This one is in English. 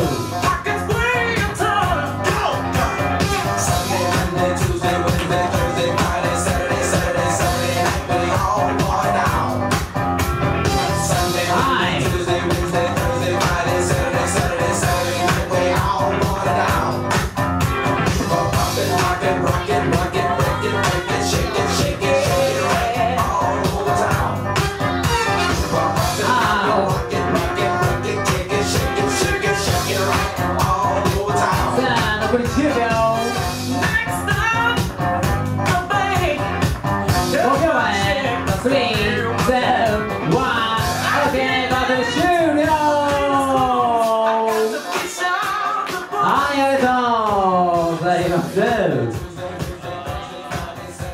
Let's go.